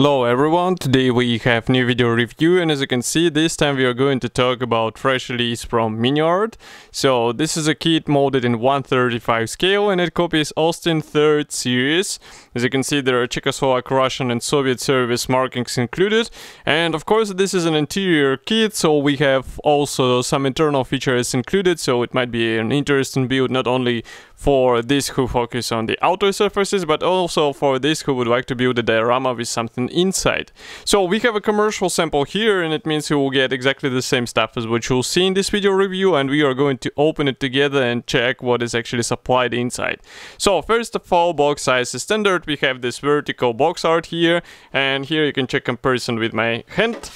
Hello everyone, today we have new video review, and as you can see, this time we are going to talk about fresh release from MiniArt. So this is a kit molded in 1/35 scale and it copies Austin 3rd series. As you can see, there are Czechoslovak, Russian and Soviet service markings included, and of course this is an interior kit, so we have also some internal features included, so it might be an interesting build not only for these who focus on the outer surfaces, but also for these who would like to build a diorama with something inside. So we have a commercial sample here, and it means you will get exactly the same stuff as what you'll see in this video review, and we are going to open it together and check what is actually supplied inside. So first of all, box size is standard. We have this vertical box art here, and here you can check comparison with my hand.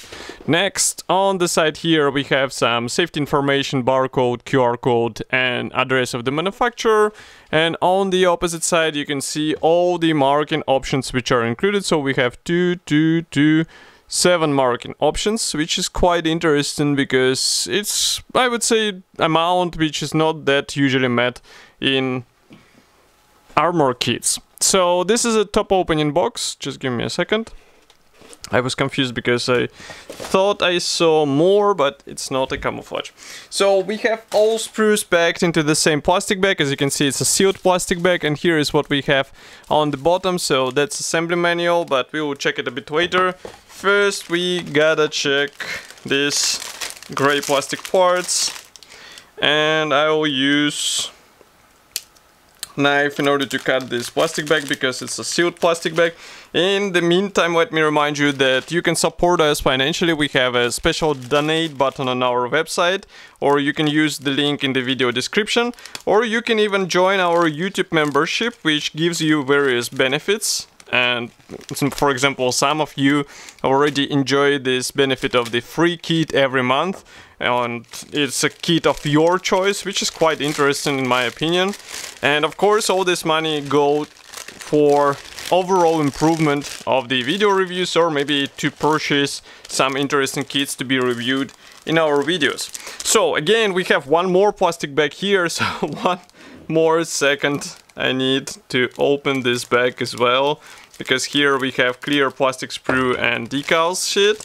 Next, on the side here we have some safety information, barcode, QR code and address of the manufacturer. And on the opposite side you can see all the marking options which are included. So we have 7 marking options, which is quite interesting because it's, I would say, amount which is not that usually met in armor kits. So this is a top opening box. Just give me a second. I was confused because I thought I saw more, but it's not a camouflage. So we have all sprues packed into the same plastic bag. As you can see, it's a sealed plastic bag, and here is what we have on the bottom. So that's assembly manual, but we will check it a bit later. First we gotta check these gray plastic parts, and I will use knife in order to cut this plastic bag because it's a sealed plastic bag. In the meantime, let me remind you that you can support us financially. We have a special donate button on our website, or you can use the link in the video description, or you can even join our YouTube membership, which gives you various benefits. And for example, some of you already enjoy this benefit of the free kit every month, and it's a kit of your choice, which is quite interesting in my opinion. And of course all this money goes for overall improvement of the video reviews, or maybe to purchase some interesting kits to be reviewed in our videos. So again, we have one more plastic bag here, so one more second I need to open this bag as well, because here we have clear plastic sprue and decals sheet.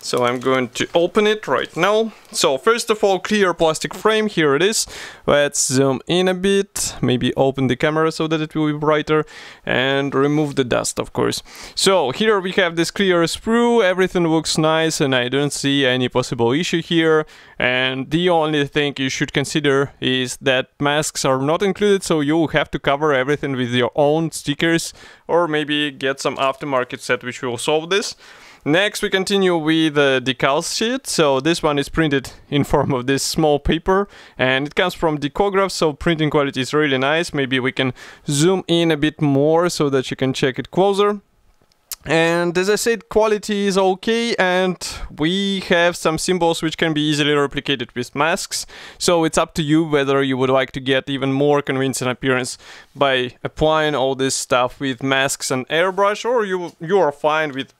So I'm going to open it right now. So first of all, clear plastic frame, here it is. Let's zoom in a bit, maybe open the camera so that it will be brighter, and remove the dust, of course. So here we have this clear sprue, everything looks nice and I don't see any possible issue here. And the only thing you should consider is that masks are not included, so you'll have to cover everything with your own stickers, or maybe get some aftermarket set which will solve this. Next we continue with the decal sheet. So this one is printed in form of this small paper, and it comes from Decograph, so printing quality is really nice. Maybe we can zoom in a bit more so that you can check it closer. And as I said, quality is okay, and we have some symbols which can be easily replicated with masks, so it's up to you whether you would like to get even more convincing appearance by applying all this stuff with masks and airbrush, or you are fine with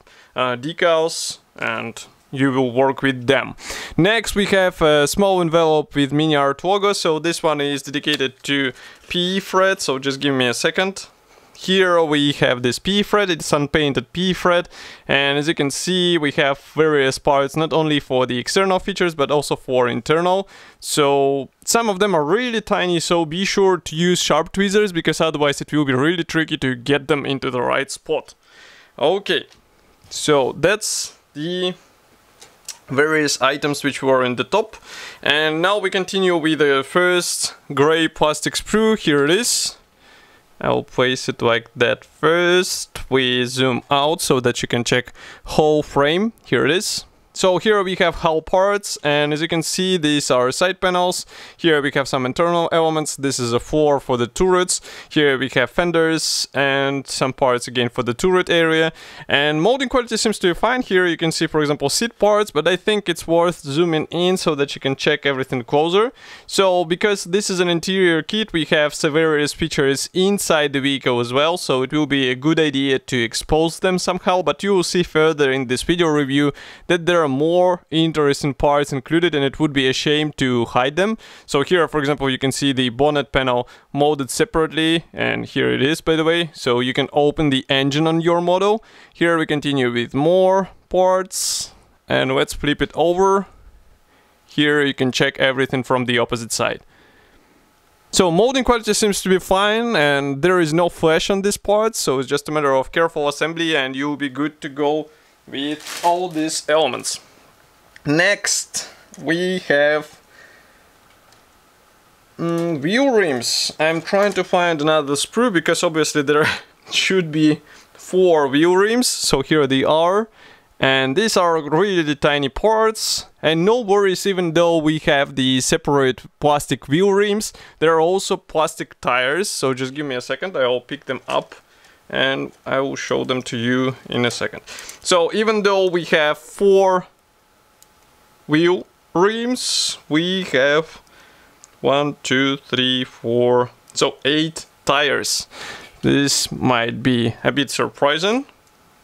decals and you will work with them. Next we have a small envelope with MiniArt logo, so this one is dedicated to PE thread, so just give me a second. Here we have this PE thread, it's unpainted PE thread, and as you can see we have various parts, not only for the external features but also for internal. So some of them are really tiny, so be sure to use sharp tweezers because otherwise it will be really tricky to get them into the right spot. Okay, so that's the various items which were in the top, and now we continue with the first grey plastic sprue, here it is. I'll place it like that first. We zoom out so that you can check whole frame. Here it is. So here we have hull parts, and as you can see these are side panels. Here we have some internal elements. This is a floor for the turrets. Here we have fenders and some parts again for the turret area. And molding quality seems to be fine. Here you can see for example seat parts, but I think it's worth zooming in so that you can check everything closer. So because this is an interior kit, we have various features inside the vehicle as well, so it will be a good idea to expose them somehow, but you will see further in this video review that there are are more interesting parts included and it would be a shame to hide them. So here, for example, you can see the bonnet panel molded separately, and here it is, by the way. So you can open the engine on your model. Here we continue with more parts, and let's flip it over. Here you can check everything from the opposite side. So molding quality seems to be fine, and there is no flash on this part, so it's just a matter of careful assembly and you'll be good to go with all these elements. Next we have wheel rims. I'm trying to find another screw because obviously there should be 4 wheel rims, so here they are. And these are really tiny parts, and no worries, even though we have the separate plastic wheel rims, there are also plastic tires, so just give me a second, I'll pick them up and I will show them to you in a second. So even though we have 4 wheel rims, we have 1, 2, 3, 4, so 8 tires. This might be a bit surprising,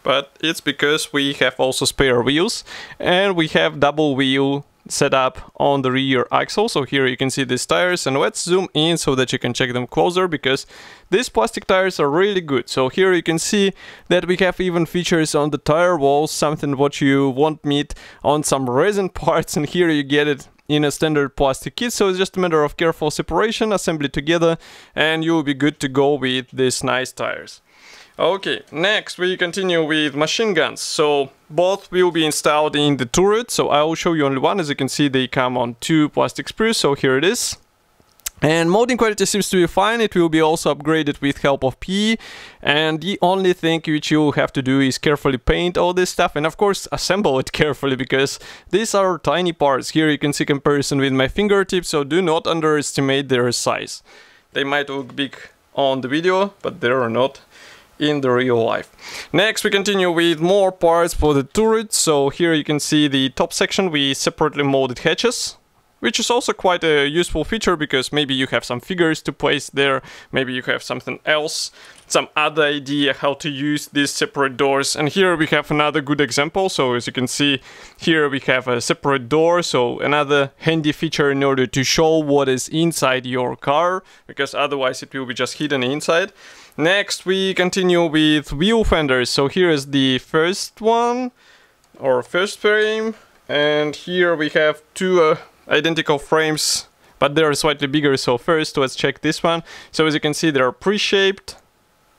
but it's because we have also spare wheels and we have double wheel setup on the rear axle. So here you can see these tires, and let's zoom in so that you can check them closer, because these plastic tires are really good. So here you can see that we have even features on the tire walls, something what you won't meet on some resin parts, and here you get it in a standard plastic kit. So it's just a matter of careful separation, assembly together, and you'll be good to go with these nice tires. Okay, next we continue with machine guns. So both will be installed in the turret, so I will show you only one. As you can see, they come on 2 plastic sprues, so here it is. And molding quality seems to be fine. It will be also upgraded with help of PE, and the only thing which you have to do is carefully paint all this stuff and of course assemble it carefully, because these are tiny parts. Here you can see comparison with my fingertips, so do not underestimate their size. They might look big on the video, but they are not in the real life. Next we continue with more parts for the turret. So here you can see the top section, we separately molded hatches, which is also quite a useful feature, because maybe you have some figures to place there, maybe you have something else, some other idea how to use these separate doors. And here we have another good example. So as you can see, here we have a separate door, so another handy feature in order to show what is inside your car, because otherwise it will be just hidden inside. Next we continue with wheel fenders. So here is the first one, or first frame, and here we have 2 identical frames, but they are slightly bigger. So first let's check this one. So as you can see, they are pre-shaped,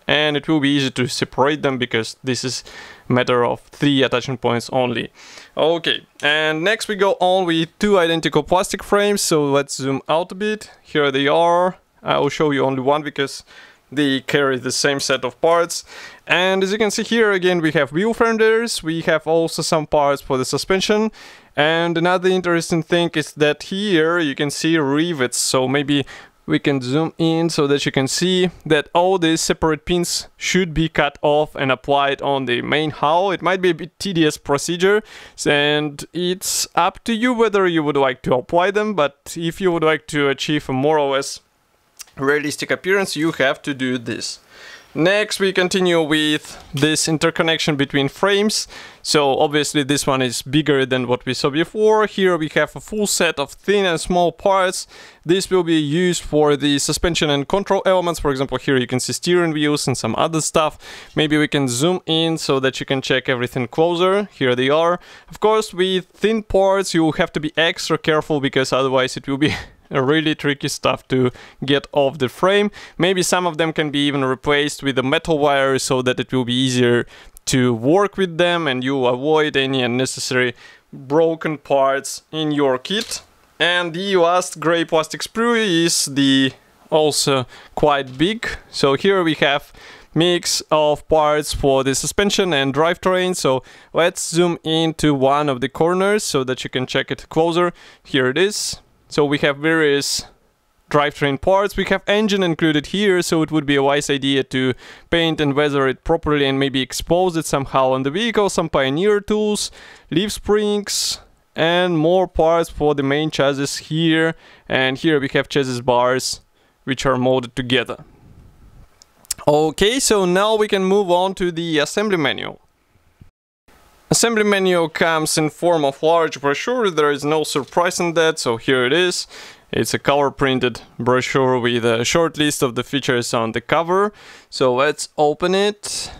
and it will be easy to separate them because this is a matter of 3 attachment points only. Okay, and next we go on with 2 identical plastic frames. So let's zoom out a bit. Here they are. I will show you only one because they carry the same set of parts. And as you can see, here again we have wheel fenders, we have also some parts for the suspension. And another interesting thing is that here you can see rivets, so maybe we can zoom in so that you can see that all these separate pins should be cut off and applied on the main hull. It might be a bit tedious procedure, and it's up to you whether you would like to apply them, but if you would like to achieve a more or less realistic appearance, you have to do this. Next we continue with this interconnection between frames. So obviously this one is bigger than what we saw before. Here we have a full set of thin and small parts. This will be used for the suspension and control elements. For example, here you can see steering wheels and some other stuff. Maybe we can zoom in so that you can check everything closer. Here they are. Of course, with thin parts you will have to be extra careful, because otherwise it will be really tricky stuff to get off the frame. Maybe some of them can be even replaced with a metal wire so that it will be easier to work with them and you avoid any unnecessary broken parts in your kit. And the last gray plastic sprue is the also quite big. So here we have mix of parts for the suspension and drivetrain. So let's zoom into one of the corners so that you can check it closer. Here it is. So we have various drivetrain parts, we have engine included here, so it would be a wise idea to paint and weather it properly and maybe expose it somehow on the vehicle, some pioneer tools, leaf springs, and more parts for the main chassis here. And here we have chassis bars, which are molded together. Okay, so now we can move on to the assembly manual. Assembly menu comes in form of large brochure, there is no surprise in that, so here it is. It's a color printed brochure with a short list of the features on the cover. So let's open it.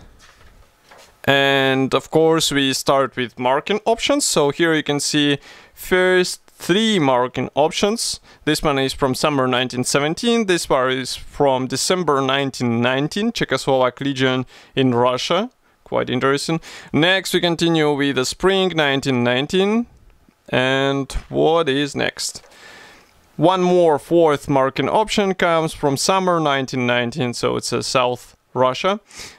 And of course we start with marking options, so here you can see first 3 marking options. This one is from summer 1917, this one is from December 1919, Czechoslovak Legion in Russia. Quite interesting. Next we continue with the spring 1919. And what is next? One more 4th marking option comes from summer 1919, so it's a South Russia.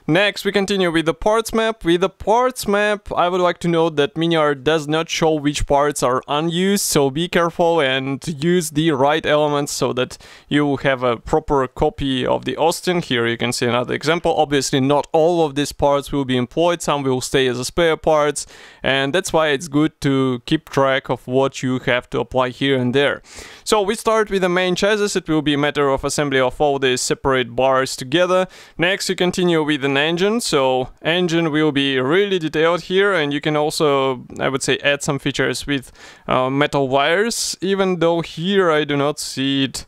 Next we continue with the parts map. With the parts map I would like to note that MiniArt does not show which parts are unused, so be careful and use the right elements so that you will have a proper copy of the Austin. Here you can see another example. Obviously not all of these parts will be employed, some will stay as a spare parts, and that's why it's good to keep track of what you have to apply here and there. So we start with the main chassis. It will be a matter of assembly of all these separate bars together. Next you continue with an engine, so engine will be really detailed here, and you can also, I would say, add some features with metal wires, even though here I do not see it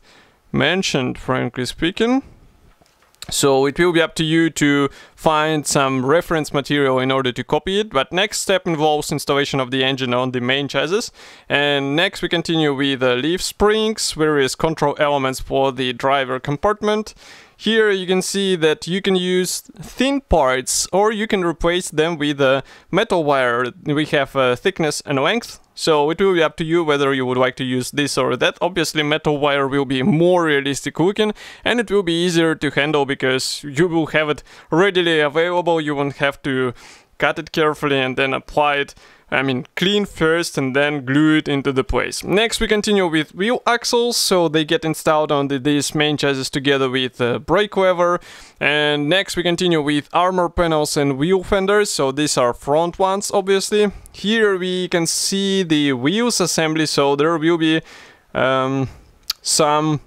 mentioned, frankly speaking. So it will be up to you to find some reference material in order to copy it, but next step involves installation of the engine on the main chassis. And next we continue with the leaf springs, various control elements for the driver compartment. Here you can see that you can use thin parts or you can replace them with a metal wire. We have a thickness and length, so it will be up to you whether you would like to use this or that. Obviously metal wire will be more realistic looking and it will be easier to handle because you will have it readily available. You won't have to cut it carefully and then apply it. I mean, clean first and then glue it into the place. Next we continue with wheel axles, so they get installed on these main chassis together with the brake lever. And next we continue with armor panels and wheel fenders, so these are front ones obviously. Here we can see the wheels assembly, so there will be some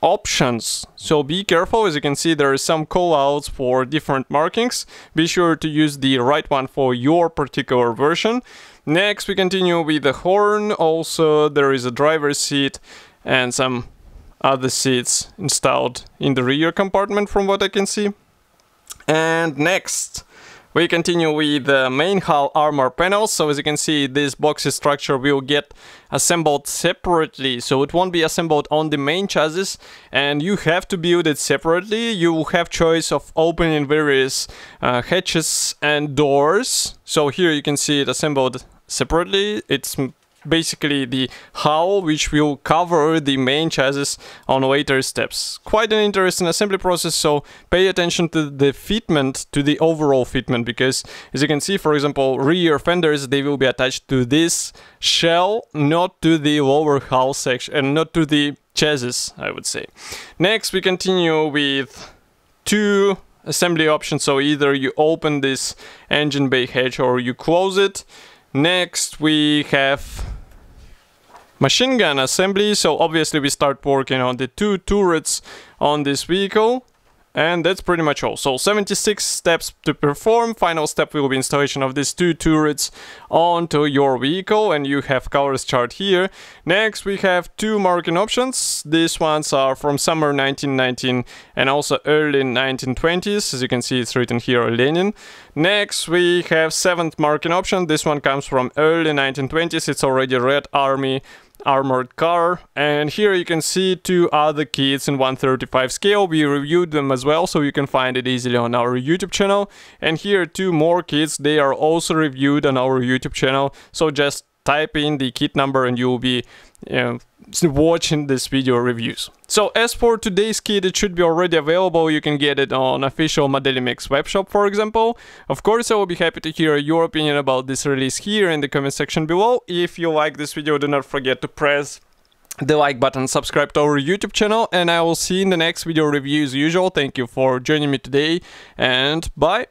options, so be careful. As you can see, there are some callouts for different markings. Be sure to use the right one for your particular version. Next we continue with the horn. Also there is a driver's seat and some other seats installed in the rear compartment from what I can see. And next we continue with the main hull armor panels. So as you can see, this boxy structure will get assembled separately, so it won't be assembled on the main chassis and you have to build it separately. You will have choice of opening various hatches and doors. So here you can see it assembled separately. It's basically the hull which will cover the main chassis on later steps. Quite an interesting assembly process, so pay attention to the fitment, to the overall fitment, because as you can see, for example, rear fenders, they will be attached to this shell, not to the lower hull section and not to the chassis, I would say. Next we continue with 2 assembly options, so either you open this engine bay hatch or you close it. Next we have machine gun assembly, so obviously we start working on the 2 turrets on this vehicle, and that's pretty much all. So 76 steps to perform. Final step will be installation of these 2 turrets onto your vehicle, and you have colors chart here. Next we have 2 marking options. These ones are from summer 1919 and also early 1920s. As you can see, it's written here Lenin. Next we have 7th marking option. This one comes from early 1920s. It's already Red Army Armored Car, and here you can see 2 other kits in 1/35 scale. We reviewed them as well, so you can find it easily on our YouTube channel. And here 2 more kits, they are also reviewed on our YouTube channel, so just type in the kit number and you'll be watching this video reviews. So as for today's kit, it should be already available. You can get it on official Modelimix webshop, for example. Of course I will be happy to hear your opinion about this release here in the comment section below. If you like this video, do not forget to press the like button, subscribe to our YouTube channel, and I will see you in the next video review as usual. Thank you for joining me today, and bye!